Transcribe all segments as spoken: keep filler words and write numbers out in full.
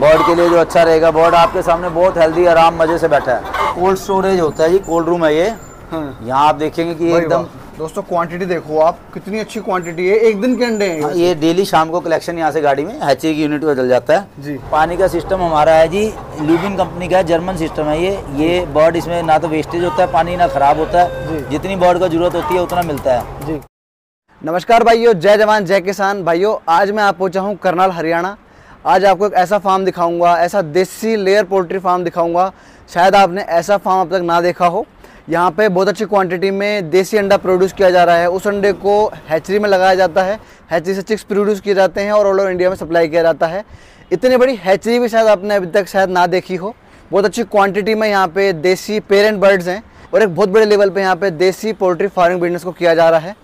Bird के लिए जो अच्छा रहेगा। बर्ड आपके सामने बहुत हेल्दी आराम मजे से बैठा है। कोल्ड स्टोरेज होता है जी, कोल्ड रूम है ये। यहाँ आप देखेंगे कि एकदम दोस्तों क्वांटिटी देखो आप कितनी अच्छी क्वांटिटी है, एक दिन के अंडे हैं ये। डेली शाम को कलेक्शन यहाँ से गाड़ी में हैचरी की यूनिट पर चल जाता है जी। पानी का सिस्टम हमारा है जी, लुबिंग कंपनी का जर्मन सिस्टम है ये। ये बर्ड इसमें ना तो वेस्टेज होता है पानी, ना खराब होता है। जितनी बर्ड को जरूरत होती है उतना मिलता है जी। नमस्कार भाइयों, जय जवान जय किसान। भाइयों आज मैं आप पहुँचा हूँ करनाल हरियाणा। आज आपको एक ऐसा फार्म दिखाऊंगा, ऐसा देसी लेयर पोल्ट्री फार्म दिखाऊंगा, शायद आपने ऐसा फार्म अब तक ना देखा हो। यहाँ पे बहुत अच्छी क्वांटिटी में देसी अंडा प्रोड्यूस किया जा रहा है। उस अंडे को हैचरी में लगाया जाता है, हैचरी से चिक्स प्रोड्यूस किए जाते हैं और ऑल ओवर इंडिया में सप्लाई किया जाता है। इतनी बड़ी हैचरी भी शायद आपने अभी तक शायद ना देखी हो। बहुत अच्छी क्वान्टिटी में यहाँ पे देसी पेरेंट बर्ड्स हैं और एक बहुत बड़े लेवल पर यहाँ पर देसी पोल्ट्री फार्मिंग बिजनेस को किया जा रहा है।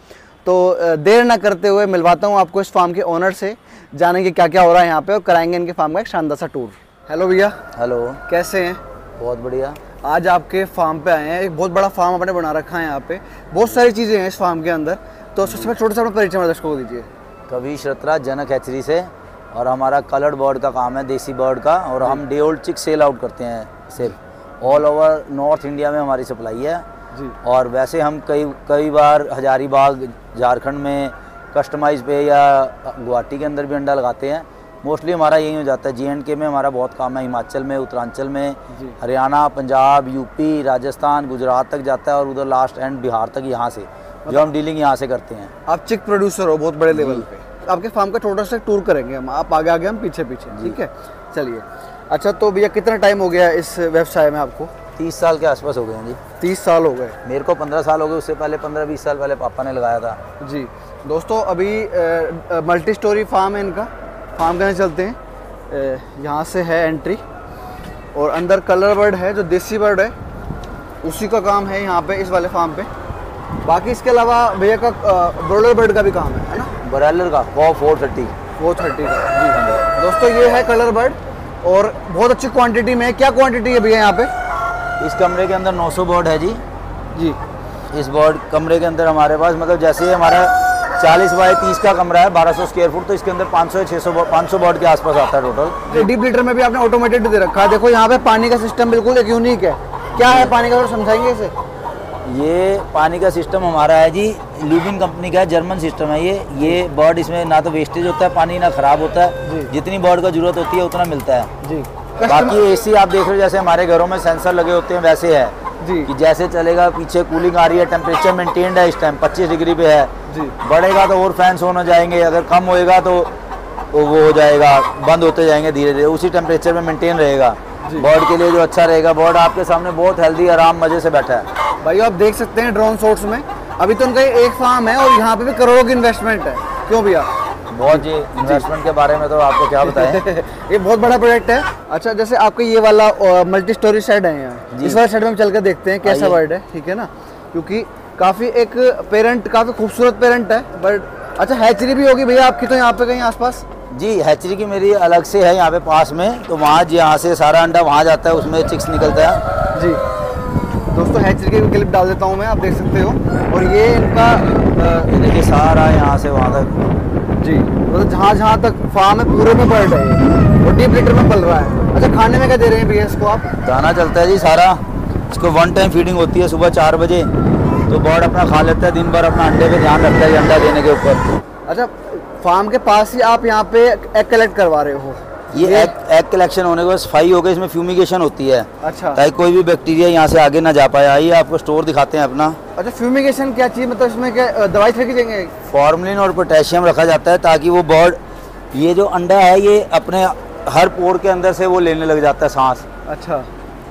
तो देर ना करते हुए मिलवाता हूँ आपको इस फार्म के ओनर से, जानेंगे क्या क्या हो रहा है यहाँ पे और कराएंगे इनके फार्म का एक शानदार सा टूर। हेलो भैया। हेलो, कैसे हैं? बहुत बढ़िया। आज आपके फार्म पे आए हैं, एक बहुत बड़ा फार्म आपने बना रखा है, यहाँ पे बहुत सारी चीज़ें हैं इस फार्म के अंदर। तो सबसे छोटा सा अपना परिचय हमारे दर्शकों को दीजिए। कविश जनक हैचरी से, और हमारा कलर्ड बर्ड का काम है, देसी बर्ड का, और हम day old chick sell out करते हैं। सिर्फ ऑल ओवर नॉर्थ इंडिया में हमारी सप्लाई है जी। और वैसे हम कई कई बार हजारीबाग झारखंड में कस्टमाइज पे या गुवाहाटी के अंदर भी अंडा लगाते हैं। मोस्टली हमारा यही हो जाता है। जे एंड के में हमारा बहुत काम है, हिमाचल में, उत्तरांचल में, हरियाणा, पंजाब, यूपी, राजस्थान, गुजरात तक जाता है और उधर लास्ट एंड बिहार तक। यहाँ से जो हम डीलिंग यहाँ से करते हैं। आप चिक प्रोड्यूसर हो बहुत बड़े लेवल पे। आपके फार्म का छोटा सा टूर करेंगे हम, आप आगे आगे हम पीछे पीछे, ठीक है? चलिए। अच्छा तो भैया कितना टाइम हो गया इस व्यवसाय में आपको? तीस साल के आसपास हो गए हैं जी। तीस साल हो गए मेरे को, पंद्रह साल हो गए, उससे पहले पंद्रह बीस साल पहले पापा ने लगाया था जी। दोस्तों अभी मल्टी स्टोरी फार्म है इनका। फार्म कहाँ चलते हैं, यहाँ से है एंट्री और अंदर कलर बर्ड है जो देसी बर्ड है, उसी का काम है यहाँ पे इस वाले फार्म पे। बाकी इसके अलावा भैया का ब्रॉयलर बर्ड का भी काम है, है ना? ब्रॉयलर का फोर थर्टी का जी। हाँ दोस्तों ये है कलर बर्ड और बहुत अच्छी क्वान्टिटी में। क्या क्वान्टिटी है भैया यहाँ पे? इस कमरे के अंदर नौ सौ बर्ड है जी। जी इस बर्ड कमरे के अंदर हमारे पास, मतलब जैसे हमारा चालीस बाई तीस का कमरा है, बारह सौ स्क्वायर फुट, तो इसके अंदर पाँच सौ छह सौ पाँच सौ बर्ड के आसपास आता है टोटल। डीप लीटर में भी आपने ऑटोमेटेड दे रखा है। देखो यहाँ पे पानी का सिस्टम बिल्कुल एक यूनिक है। क्या है पानी का, थोड़ा समझाएंगे इसे? ये पानी का सिस्टम हमारा है जी, लुबिंग कंपनी का जर्मन सिस्टम है ये। ये बर्ड इसमें ना तो वेस्टेज होता है पानी, ना खराब होता है। जितनी बर्ड को जरूरत होती है उतना मिलता है जी। बाकी एसी आप देख रहे हो, जैसे हमारे घरों में सेंसर लगे होते हैं वैसे है जी। कि जैसे चलेगा पीछे कूलिंग आ रही है, टेम्परेचर मेंटेन्ड है इस टाइम पच्चीस डिग्री पे है जी। बढ़ेगा तो और फैंस होना जाएंगे, अगर कम होएगा तो वो हो जाएगा, बंद होते जाएंगे धीरे धीरे। उसी टेम्परेचर में मेंटेन रहेगा बर्ड के लिए जो अच्छा रहेगा। बर्ड आपके सामने बहुत हेल्दी आराम मजे से बैठा है। भाई आप देख सकते हैं ड्रोन शॉट्स में, अभी तो उनका एक फार्म है और यहाँ पे भी करोड़ों की इन्वेस्टमेंट है। क्यों भैया? बहुत जी, इन्वेस्टमेंट के बारे में तो आपको क्या बताएं। ये बहुत बड़ा प्रोजेक्ट है। अच्छा जैसे आपके ये वाला मल्टी स्टोरी शेड है यहाँ, इस वाला शेड में हम चल कर देखते हैं कैसा बर्ड है, ठीक है ना? क्योंकि काफ़ी एक पेरेंट, काफ़ी खूबसूरत पेरेंट है बर्ड। अच्छा हैचरी भी होगी भैया आपकी तो यहाँ पे कहीं आसपास? जी हैचरी की मेरी अलग से है यहाँ पे पास में, तो वहाँ यहाँ से सारा अंडा वहाँ जाता है, उसमें चिक्स निकलता है जी। दोस्तों हैचरी की क्लिप डाल देता हूँ मैं, आप देख सकते हो। और ये इनका देखिए सारा यहाँ से वहाँ तक जी, मतलब जहाँ जहाँ तक फार्म है पूरे में बर्ड है और डीप लीटर में पल रहा है। अच्छा खाने में क्या दे रहे हैं भैया इसको आप? दाना चलता है जी सारा, इसको वन टाइम फीडिंग होती है सुबह चार बजे, तो बर्ड अपना खा लेता है। दिन भर अपना अंडे पे ध्यान रखता है अंडा देने के ऊपर। अच्छा फार्म के पास ही आप यहाँ पे एग कलेक्ट करवा रहे हो? ये एग एग कलेक्शन होने के बाद सफाई हो गई, इसमें फ्यूमिगेशन होती है। अच्छा, ताकि कोई भी बैक्टीरिया यहाँ से आगे ना जा पाए। आइए आपको स्टोर दिखाते हैं अपना। अच्छा फ्यूमिगेशन क्या चीज़, मतलब इसमें क्या दवाई छिड़की जाएंगे? फॉर्मलिन और पोटेशियम रखा जाता है ताकि वो बर्ड, ये जो अंडा है ये अपने हर पोर के अंदर से वो लेने लग जाता है सांस। अच्छा,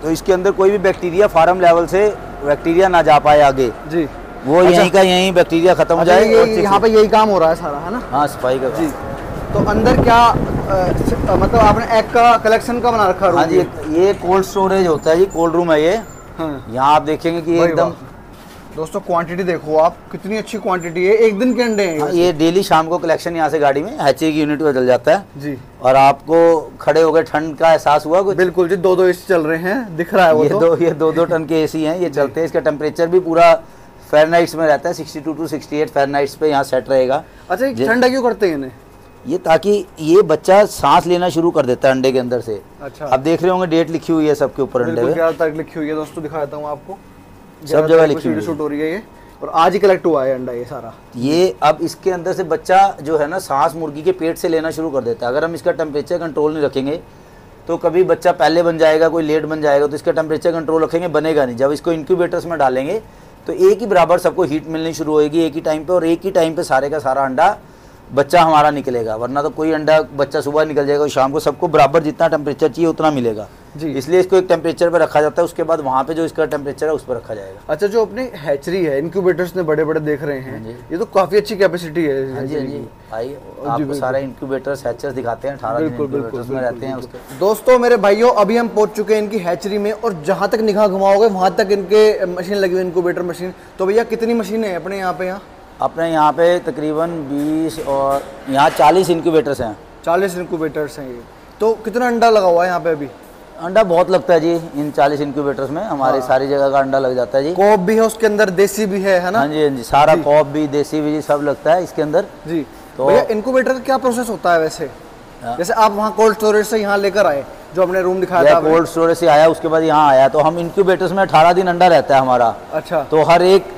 तो इसके अंदर कोई भी बैक्टीरिया फार्म लेवल से बैक्टीरिया ना जा पाए आगे जी। वो यहीं का यहीं बैक्टीरिया खत्म हो जाए। यहाँ पे यही काम हो रहा है सारा, है ना? हाँ सफाई का जी। तो अंदर क्या आ, मतलब आपने एग का कलेक्शन का बना रखा? हाँ जी, ये कोल्ड स्टोरेज होता है जी, कोल्ड रूम है ये। हाँ। यहाँ आप देखेंगे कि एकदम दोस्तों क्वांटिटी देखो आप कितनी अच्छी क्वांटिटी है, एक दिन के अंडे हैं। हाँ, ये डेली शाम को कलेक्शन यहाँ से गाड़ी में हैचरी की यूनिट पर चल जाता है जी। और आपको खड़े हो गए ठंड का एहसास हुआ कुछ? बिल्कुल जी, दो दो एसी चल रहे हैं, दिख रहा है वो। ये दो ये दो दो टन के एसी हैं, ये चलते हैं। इसका टेम्परेचर भी पूरा फ़ारेनहाइट में रहता है, sixty two to sixty eight Fahrenheit पे यहाँ सेट रहेगा। अच्छा ठंडा क्यों करते हैं इन्हें? ये ताकि ये बच्चा सांस लेना शुरू कर देता है अंडे के अंदर से। अच्छा, आप देख रहे होंगे डेट लिखी हुई है सबके ऊपर अंडे पे। ग्यारह तारीख लिखी हुई है दोस्तों, दिखा देता हूँ आपको, सब जगह लिखी हुई शूट हो रही है ये, और आज ही कलेक्ट हुआ है अंडा ये सारा। ये अब इसके अंदर से बच्चा जो है ना सांस मुर्गी के पेट से लेना शुरू कर देता है। अगर हम इसका टेम्परेचर कंट्रोल नहीं रखेंगे तो कभी बच्चा पहले बन जाएगा, कोई लेट बन जाएगा, तो इसका टेम्परेचर कंट्रोल रखेंगे बनेगा नहीं। जब इसको इंक्यूबेटर्स में डालेंगे तो एक ही बराबर सबको हीट मिलनी शुरू होगी एक ही टाइम पे, और एक ही टाइम पे सारे का सारा अंडा बच्चा हमारा निकलेगा। वरना तो कोई अंडा बच्चा सुबह निकल जाएगा, शाम को सबको बराबर जितना टेम्परेचर चाहिए उतना मिलेगा जी। इसलिए इसको एक टेम्परेचर पर रखा जाता है, उसके बाद वहाँ पे जो इसका टेम्परेचर है उस पर रखा जाएगा। अच्छा, जो अपनी हैचरी है, इनक्यूबेटर्स ने बड़े बड़े देख रहे हैं, ये तो काफी अच्छी कैपेसिटी है। हाँ जी, हाँ जी, आइए आपको सारे इनक्यूबेटर्स हैचर्स दिखाते हैं। अठारह में रहते हैं दोस्तों। मेरे भाइयों, अभी हम पहुँच चुके हैं इनकी हैचरी में, और जहाँ तक निगाह घुमाओगे वहाँ तक इनके मशीन लगी हुई, इनक्यूबेटर मशीन। तो भैया कितनी मशीनें हैं अपने यहाँ पे? यहाँ अपने यहाँ पे तकरीबन बीस और यहाँ चालीस इनक्यूबेटर्स हैं। चालीस इनक्यूबेटर्स हैं ये। तो कितना अंडा लगा हुआ है यहाँ पे अभी? अंडा बहुत लगता है जी इन चालीस इनक्यूबेटर्स में, हमारे हाँ। सारी जगह का अंडा लग जाता है जी। कॉप भी है उसके अंदर, देसी भी है, है ना? हाँ जी, हाँ जी, सारा कॉप भी, देसी भी, सब लगता है इसके अंदर जी। तो इनक्यूबेटर का क्या प्रोसेस होता है वैसे? जैसे आप वहाँ कोल्ड स्टोरेज से यहाँ लेकर आए, जो अपने रूम दिखाया था, कोल्ड स्टोरेज से आया, उसके बाद यहाँ आया, तो हम इनक्यूबेटर्स में अठारह दिन अंडा रहता है हमारा। अच्छा। तो हर एक,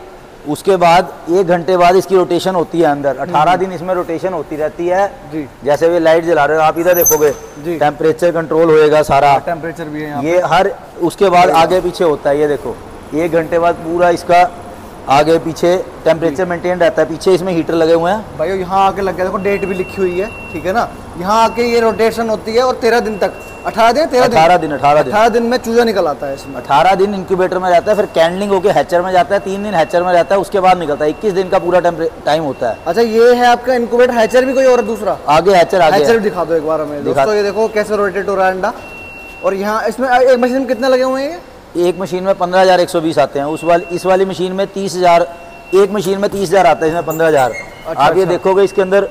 उसके बाद एक घंटे बाद इसकी रोटेशन होती है अंदर। अठारह दिन इसमें रोटेशन होती रहती है जी। जैसे वे लाइट जला रहे हो आप, इधर देखोगे टेम्परेचर कंट्रोल होएगा सारा, टेम्परेचर भी है यहाँ ये हर। उसके बाद आगे पीछे होता है, ये देखो एक घंटे बाद पूरा इसका आगे पीछे टेम्परेचर मेंटेन रहता है। पीछे इसमें हीटर लगे हुए हैं भाई, यहाँ आके लग गया, देखो डेट भी लिखी हुई है, ठीक है ना? यहाँ आके ये रोटेशन होती है, और तेरह दिन तक, अठारह दिन तेरह दिन अठारह दिन अठारह दिन में चूजा निकल आता है इसमें। अठारह दिन इनक्यूबेटर में रहता है, फिर कैंडलिंग होकर हैचर में जाता है, तीन दिन हैचर में रहता है, उसके बाद निकलता है। इक्कीस दिन का पूरा टाइम होता है। अच्छा, ये है आपका इनक्यूबेटर। हैचर भी कोई और दूसरा आगे हैचर आगे हैचर दिखा दो एक बार हमें दोस्तों। ये देखो कैसे रोटेट हो रहा है अंडा। और यहाँ इसमें एक मशीन में कितने लगे हुए हैं? एक मशीन में पंद्रह हजार एक सौ बीस आते हैं। उस वाली इस वाली मशीन में तीस हजार एक मशीन में तीस हजार आता है, इसमें पंद्रह हजार। आप ये देखोगे इसके अंदर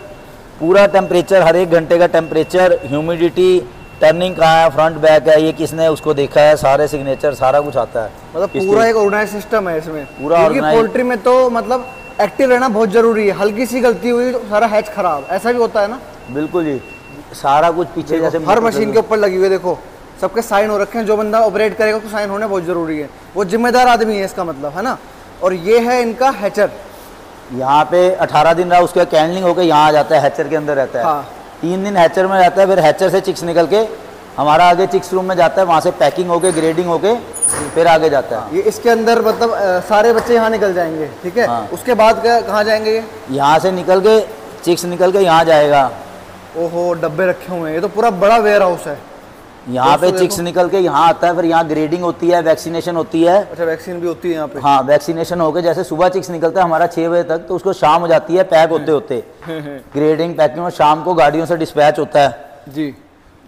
पूरा टेम्परेचर, हर एक घंटे का टेम्परेचर, ह्यूमिडिटी, टर्निंग कहाँ है, फ्रंट बैक है, ये किसने उसको देखा है, सारे सिग्नेचर, सारा कुछ आता है। मतलब पूरा एक ऑर्गेनाइज सिस्टम है इसमें पूरा। पोल्ट्री में तो मतलब एक्टिव रहना बहुत जरूरी है, हल्की सी गलती हुई तो सारा हैच खराब, ऐसा भी होता है ना? बिल्कुल जी, सारा कुछ पीछे जैसे हर मशीन के ऊपर लगी हुई, देखो सबके साइन हो रखे हैं। जो बंदा ऑपरेट करेगा उसको साइन होने बहुत ज़रूरी है, वो जिम्मेदार आदमी है इसका मतलब, है ना? और ये है इनका हैचर। यहाँ पे अठारह दिन रहा, उसके बाद कैंडलिंग होकर यहाँ आ जाता है, हैचर के अंदर रहता है। हाँ। तीन दिन हैचर में रहता है, फिर हैचर से चिक्स निकल के हमारा आगे चिक्स रूम में जाता है, वहाँ से पैकिंग होके ग्रेडिंग होके फिर आगे जाता है। ये इसके अंदर मतलब सारे बच्चे यहाँ निकल जाएंगे, ठीक है? उसके बाद कहाँ जाएंगे ये? यहाँ से निकल के चिक्स निकल के यहाँ जाएगा। ओहो, डब्बे रखे हुए हैं, ये तो पूरा बड़ा वेयर हाउस है। यहाँ पे चिक्स निकल के यहाँ आता है, फिर यहाँ ग्रेडिंग होती है, वैक्सीनेशन होती है। अच्छा, वैक्सीन भी होती है यहाँ पे? हाँ, वैक्सीनेशन होकर जैसे सुबह चिक्स निकलता है हमारा छह बजे तक, तो उसको शाम हो जाती है पैक होते होते, ग्रेडिंग पैकिंग, और शाम को गाड़ियों से डिस्पैच होता है जी।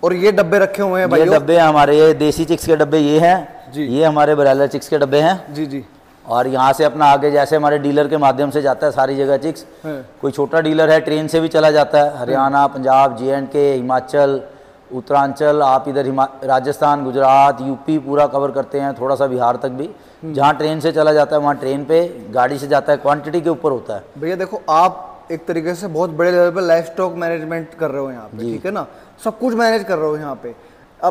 और ये डब्बे रखे हुए हैं भाई, ये डब्बे हमारे, ये देसी चिक्स के डब्बे ये हैं जी, ये हमारे ब्रायलर चिक्स के डब्बे हैं जी जी। और यहाँ से अपना आगे जैसे हमारे डीलर के माध्यम से जाता है सारी जगह चिक्स। कोई छोटा डीलर है ट्रेन से भी चला जाता है, हरियाणा, पंजाब, जे एंड के, हिमाचल, उत्तरांचल, आप इधर हिमा राजस्थान, गुजरात, यूपी पूरा कवर करते हैं, थोड़ा सा बिहार तक भी। जहाँ ट्रेन से चला जाता है वहाँ ट्रेन पे, गाड़ी से जाता है, क्वांटिटी के ऊपर होता है। भैया देखो, आप एक तरीके से बहुत बड़े लेवल पे लाइफ स्टॉक मैनेजमेंट कर रहे हो यहाँ पे, ठीक है ना? सब कुछ मैनेज कर रहे हो यहाँ पे।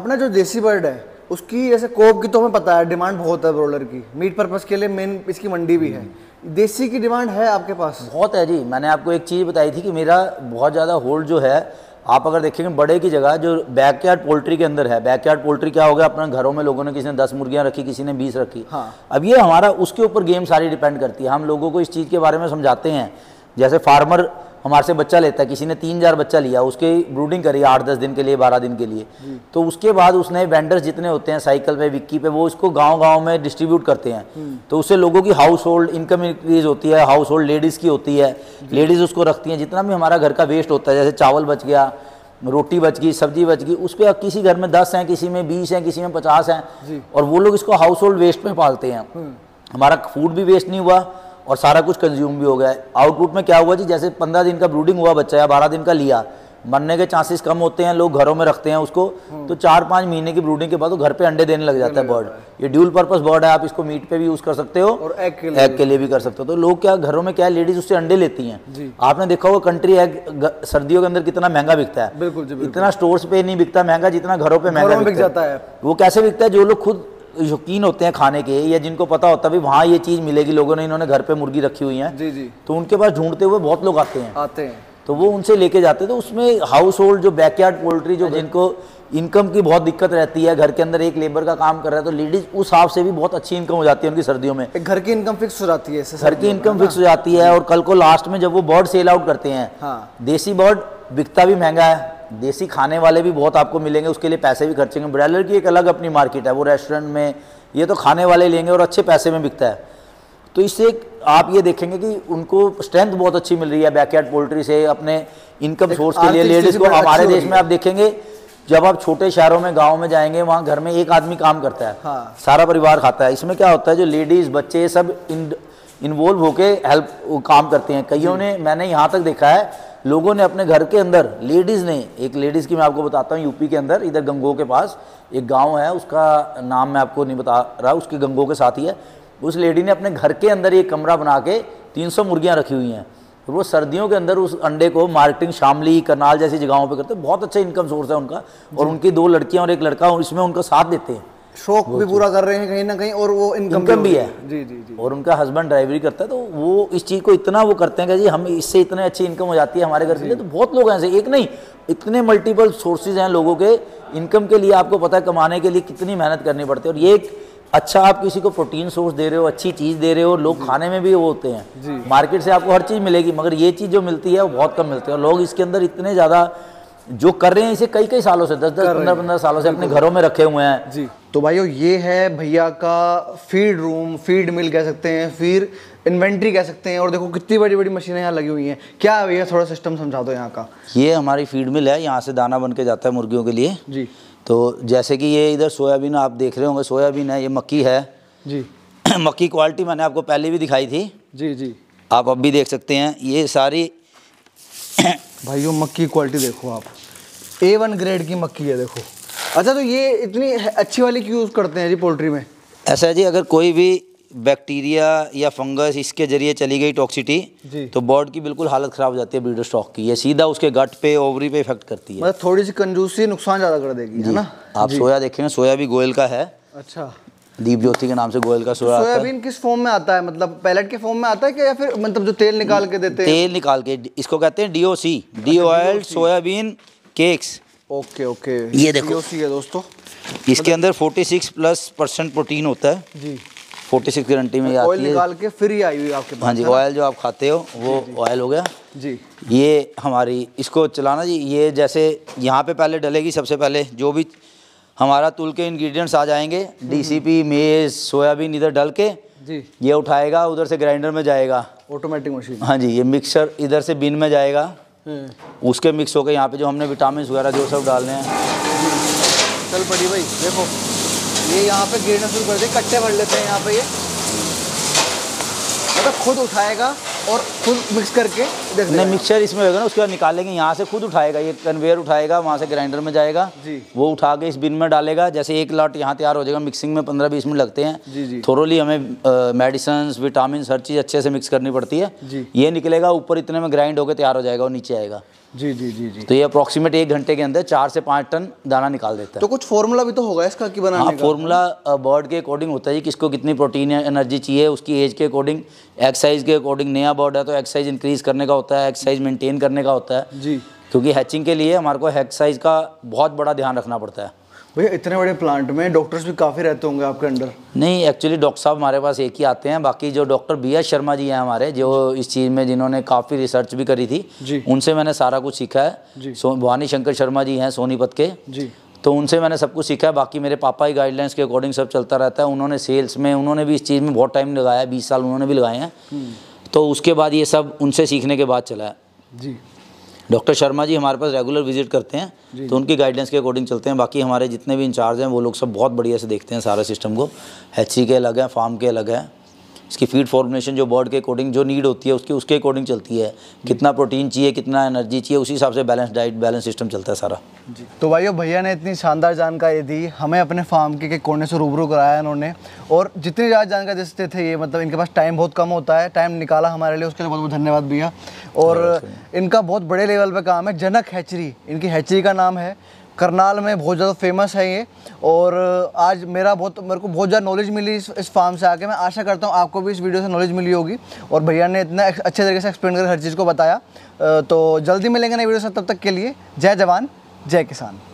अपना जो देसी बर्ड है उसकी जैसे कोब की तो हमें पता है डिमांड बहुत है, ब्रोलर की मीट पर्पज़ के लिए मेन इसकी मंडी भी है, देसी की डिमांड है आपके पास? बहुत है जी। मैंने आपको एक चीज़ बताई थी कि मेरा बहुत ज़्यादा होल्ड जो है, आप अगर देखेंगे बड़े की जगह जो बैकयार्ड पोल्ट्री के अंदर है। बैकयार्ड पोल्ट्री क्या हो गया, अपने घरों में लोगों ने, किसी ने दस मुर्गियां रखी, किसी ने बीस रखी। हाँ। अब ये हमारा उसके ऊपर गेम सारी डिपेंड करती है। हम लोगों को इस चीज़ के बारे में समझाते हैं। जैसे फार्मर हमारे से बच्चा लेता है, किसी ने तीन हजार बच्चा लिया, उसके ब्रूडिंग करी आठ दस दिन के लिए, बारह दिन के लिए, तो उसके बाद उसने वेंडर्स जितने होते हैं साइकिल पे, विक्की पे, वो उसको गाँव गाँव में डिस्ट्रीब्यूट करते हैं। तो उससे लोगों की हाउस होल्ड इनकम इंक्रीज होती है, हाउस होल्ड लेडीज़ की होती है, लेडीज़ उसको रखती हैं। जितना भी हमारा घर का वेस्ट होता है, जैसे चावल बच गया, रोटी बच गई, सब्जी बच गई, उस पर किसी घर में दस हैं, किसी में बीस हैं, किसी में पचास हैं, और वो लोग इसको हाउस होल्ड वेस्ट में पालते हैं। हमारा फूड भी वेस्ट नहीं हुआ और सारा कुछ कंज्यूम भी हो गया है। आउटपुट में क्या हुआ जी, जैसे पंद्रह दिन का ब्रूडिंग हुआ बच्चा या बारह दिन का लिया, मरने के चांसेस कम होते हैं, लोग घरों में रखते हैं उसको, तो चार पाँच महीने की ब्रूडिंग के बाद वो घर पे अंडे देने लग जाता है बर्ड। ये ड्यूल पर्पस बर्ड है, आप इसको मीट पे भी यूज कर सकते हो और एग के लिए, एग के लिए भी कर सकते हो। तो लोग क्या घरों में क्या लेडीज उससे अंडे लेती हैं। आपने देखा होगा कंट्री एग सर्दियों के अंदर कितना महंगा बिकता है, इतना स्टोर्स पे नहीं बिकता महंगा जितना घरों पे महंगा बिक जाता है। वो कैसे बिकता है, जो लोग खुद शौकीन होते हैं खाने के या जिनको पता होता है भाई वहाँ ये चीज़ मिलेगी, लोगों ने इन्होंने घर पे मुर्गी रखी हुई है जी जी, तो उनके पास ढूंढते हुए बहुत लोग आते हैं आते हैं तो वो उनसे लेके जाते हैं। तो उसमें हाउस होल्ड जो बैकयार्ड पोल्ट्री जो जिनको इनकम की बहुत दिक्कत रहती है, घर के अंदर एक लेबर का काम कर रहा है, तो लेडीज उस हाफ से भी बहुत अच्छी इनकम हो जाती है उनकी सर्दियों में। घर की इनकम फिक्स हो जाती है, घर की इनकम फिक्स हो जाती है। और कल को लास्ट में जब वो बर्ड सेल आउट करते हैं, देसी बर्ड बिकता भी महंगा है, देसी खाने वाले भी बहुत आपको मिलेंगे, उसके लिए पैसे भी खर्चेंगे। ब्रायलर की एक अलग अपनी मार्केट है, वो रेस्टोरेंट में, ये तो खाने वाले लेंगे और अच्छे पैसे में बिकता है। तो इससे आप ये देखेंगे कि उनको स्ट्रेंथ बहुत अच्छी मिल रही है बैकयार्ड पोल्ट्री से अपने इनकम सोर्स के लिए लेडीज़ को। हमारे देश में आप देखेंगे जब आप छोटे शहरों में गाँव में जाएंगे, वहाँ घर में एक आदमी काम करता है, सारा परिवार खाता है। इसमें क्या होता है, जो लेडीज़ बच्चे सब इन्वॉल्व होके हेल्प काम करते हैं। कईयों ने, मैंने यहाँ तक देखा है लोगों ने अपने घर के अंदर, लेडीज़ ने, एक लेडीज़ की मैं आपको बताता हूँ, यूपी के अंदर इधर गंगो के पास एक गांव है, उसका नाम मैं आपको नहीं बता रहा, उसके गंगो के साथ ही है। उस लेडी ने अपने घर के अंदर एक कमरा बना के तीन सौ मुर्गियाँ रखी हुई हैं, और वो सर्दियों के अंदर उस अंडे को मार्केटिंग शामली करनाल जैसी जगहों पर करते हैं। बहुत अच्छा इनकम सोर्स है उनका, और उनकी दो लड़कियाँ और एक लड़का, और इसमें उनका साथ देते हैं, शौक भी पूरा कर रहे हैं कहीं ना कहीं, और वो इनकम भी, भी है जी जी जी। और उनका हस्बैंड ड्राइवरी करता है, तो वो इस चीज़ को इतना वो करते हैं कि जी हम इससे इतने अच्छी इनकम हो जाती है हमारे घर के लिए। तो बहुत लोग ऐसे, एक नहीं इतने मल्टीपल सोर्सेज हैं लोगों के इनकम के लिए। आपको पता है कमाने के लिए कितनी मेहनत करनी पड़ती है, और ये एक अच्छा, आप किसी को प्रोटीन सोर्स दे रहे हो, अच्छी चीज़ दे रहे हो, लोग खाने में भी वो होते हैं। मार्केट से आपको हर चीज़ मिलेगी, मगर ये चीज़ जो मिलती है वो बहुत कम मिलती है। और लोग इसके अंदर इतने ज़्यादा जो कर रहे हैं, इसे कई कई सालों से, दस दस पंद्रह पंद्रह सालों से अपने घरों में रखे हुए हैं जी। तो भाइयों ये है भैया का फीड रूम, फीड मिल कह सकते हैं, फिर इन्वेंट्री कह सकते हैं। और देखो कितनी बड़ी बड़ी मशीनें यहाँ लगी हुई हैं। क्या है भैया, थोड़ा सिस्टम समझा दो यहाँ का। ये हमारी फीड मिल है, यहाँ से दाना बन के जाता है मुर्गियों के लिए जी। तो जैसे कि ये इधर सोयाबीन आप देख रहे होंगे, सोयाबीन है, ये मक्की है जी। मक्की क्वालिटी मैंने आपको पहले भी दिखाई थी जी जी, आप अब भी देख सकते हैं। ये सारी भाइयों मक्की क्वालिटी देखो आप, ए वन ग्रेड की मक्की है देखो। अच्छा, तो ये इतनी अच्छी वाली क्यों यूज़ करते हैं जी पोल्ट्री में? ऐसा है जी, अगर कोई भी बैक्टीरिया या फंगस इसके जरिए चली गई टॉक्सिटी, तो बर्ड की बिल्कुल हालत ख़राब हो जाती है, ब्रीडर स्टॉक की। ये सीधा उसके गट पे, ओवरी पे इफेक्ट करती है, मतलब थोड़ी सी कंजूसी नुकसान ज़्यादा कर देगी, है ना। आप सोया देखेंगे, सोया भी गोयल का है। अच्छा, दीप ज्योति के नाम से गोयल का सोया। सोयाबीन किस फॉर्म में आता है, मतलब पैलेट के फॉर्म में आता है क्या, या फिर मतलब जो तेल निकाल के देते हैं? तेल निकाल के, इसको कहते हैं DOC, de oil soybean cakes. Okay okay, ये देखो डीओसी है दोस्तों, इसके अंदर छियालीस प्लस परसेंट प्रोटीन होता है जी। छियालीस गारंटी में ऑयल निकाल के फिर ही आई हुई आपके पास। हाँ जी, ऑयल जो आप खाते हो वो ऑयल हो गया जी। ये हमारी, इसको चलाना जी, ये जैसे यहाँ पे पहले डलेगी, सबसे पहले जो भी हमारा तुल के इंग्रेडिएंट्स आ जाएंगे, डीसीपी मेज सोयाबीन इधर डल के जी, ये उठाएगा, उधर से ग्राइंडर में जाएगा, ऑटोमेटिक मशीन। हाँ जी, ये मिक्सर इधर से बिन में जाएगा, उसके मिक्स होकर यहाँ पे जो हमने विटामिन वगैरह जो सब डालने हैं। चल पड़ी भाई, देखो ये यहाँ पे गिरना शुरू कर दे, कट्टे भर लेते हैं यहाँ पे, ये मतलब खुद उठाएगा और खुद मिक्स करके देख नहीं, मिक्सर इसमें होगा ना, उसके बाद निकालेंगे यहाँ से, खुद उठाएगा, ये कन्वेयर उठाएगा, वहाँ से ग्राइंडर में जाएगा जी, वो उठा के इस बिन में डालेगा। जैसे एक लॉट यहाँ तैयार हो जाएगा, मिक्सिंग में पंद्रह बीस मिनट लगते हैं। थोरोली हमें मेडिसिन विटामिन हर चीज़ अच्छे से मिक्स करनी पड़ती है जी। ये निकलेगा ऊपर, इतने में ग्राइंड होकर तैयार हो जाएगा और नीचे आएगा जी जी जी जी। तो ये अप्रॉक्सीमेट एक घंटे के अंदर चार से पाँच टन दाना निकाल देता है। तो कुछ फॉर्मूला भी तो होगा इसका कि बनाने का? हाँ, फॉर्मूला बर्ड के अकॉर्डिंग होता है जी, किसको कितनी प्रोटीन या एनर्जी चाहिए, उसकी एज के अकॉर्डिंग, एक्सरसाइज के अकॉर्डिंग। नया बर्ड है तो एक्सरसाइज इंक्रीज करने का होता है, एक्सरसाइज मेंटेन करने का होता है जी, क्योंकि हैचिंग के लिए हमारे को एक्सरसाइज का बहुत बड़ा ध्यान रखना पड़ता है। भैया इतने बड़े प्लांट में डॉक्टर्स भी काफ़ी रहते होंगे आपके अंडर? नहीं, एक्चुअली डॉक्टर साहब हमारे पास एक ही आते हैं, बाकी जो doctor B S Sharma ji हैं हमारे, जो इस चीज़ में जिन्होंने काफ़ी रिसर्च भी करी थी, उनसे मैंने सारा कुछ सीखा है। भवानी शंकर शर्मा जी हैं सोनीपत के जी, तो उनसे मैंने सब कुछ सीखा है। बाकी मेरे पापा ही गाइडलाइंस के अकॉर्डिंग सब चलता रहता है। उन्होंने सेल्स में, उन्होंने भी इस चीज़ में बहुत टाइम लगाया, बीस साल उन्होंने भी लगाए हैं, तो उसके बाद ये सब उनसे सीखने के बाद चला है जी। डॉक्टर शर्मा जी हमारे पास रेगुलर विजिट करते हैं, तो उनकी गाइडेंस के अकॉर्डिंग चलते हैं। बाकी हमारे जितने भी इंचार्ज हैं वो लोग सब बहुत बढ़िया से देखते हैं सारा सिस्टम को। हैचरी के अलग है, फार्म के अलग है, इसकी फीड फॉर्मुलेशन जो बर्ड के अकॉर्डिंग जो नीड होती है उसकी उसके अकॉर्डिंग चलती है, कितना प्रोटीन चाहिए कितना एनर्जी चाहिए उसी हिसाब से बैलेंस डाइट बैलेंस सिस्टम चलता है सारा जी। तो भाइयों भैया ने इतनी शानदार जानकारी दी हमें, अपने फार्म के कोने से रूबरू कराया इन्होंने, और जितनी ज़्यादा जानकारी देते थे ये मतलब इनके पास टाइम बहुत कम होता है, टाइम निकाला हमारे लिए उसके लिए बहुत बहुत धन्यवाद भैया। और इनका बहुत बड़े लेवल पर काम है, जनक हैचरी इनकी हैचरी का नाम है, करनाल में बहुत ज़्यादा फेमस है ये। और आज मेरा बहुत मेरे को बहुत ज़्यादा नॉलेज मिली इस इस फार्म से आके, मैं आशा करता हूँ आपको भी इस वीडियो से नॉलेज मिली होगी, और भैया ने इतना अच्छे तरीके से एक्सप्लेन करके हर चीज़ को बताया। तो जल्दी मिलेंगे नए वीडियो से, तब तक के लिए जय जवान जय किसान।